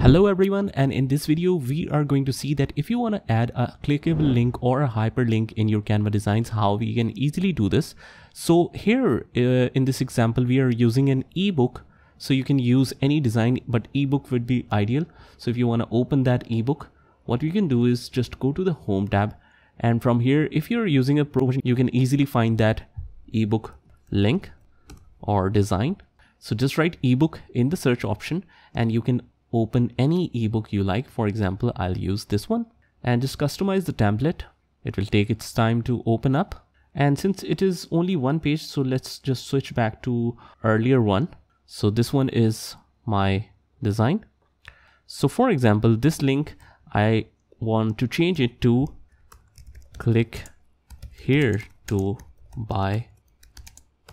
Hello everyone, and in this video we are going to see that if you want to add a clickable link or a hyperlink in your Canva designs, how we can easily do this. So here in this example we are using an ebook, so you can use any design but ebook would be ideal. So if you want to open that ebook, what you can do is just go to the home tab, and from here if you're using a pro you can easily find that ebook link or design. So just write ebook in the search option and you can open any ebook you like. For example, I'll use this one and just customize the template. It will take its time to open up, and since it is only one page, so let's just switch back to earlier one. So this one is my design. So for example, this link I want to change it to click here to buy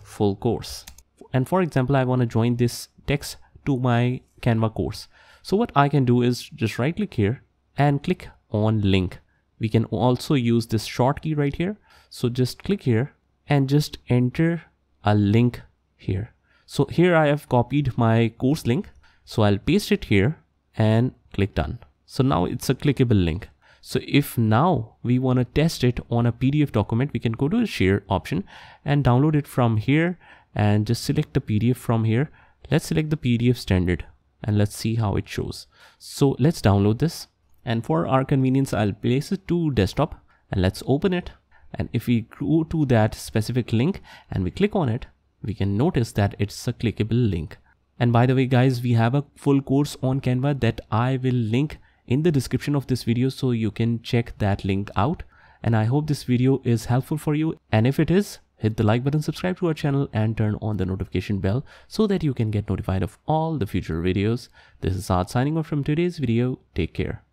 full course, and for example I want to join this text to my Canva course. So what I can do is just right click here and click on link. We can also use this short key right here, so just click here and just enter a link here. So here I have copied my course link, so I'll paste it here and click done. So now it's a clickable link. So if now we want to test it on a PDF document, we can go to the share option and download it from here and just select the PDF from here. Let's select the PDF standard and let's see how it shows. So let's download this, and for our convenience I'll place it to desktop and let's open it. And if we go to that specific link and we click on it, we can notice that it's a clickable link. And by the way guys, we have a full course on Canva that I will link in the description of this video, so you can check that link out. And I hope this video is helpful for you, and if it is, hit the like button, subscribe to our channel and turn on the notification bell so that you can get notified of all the future videos. This is Saad signing off from today's video. Take care.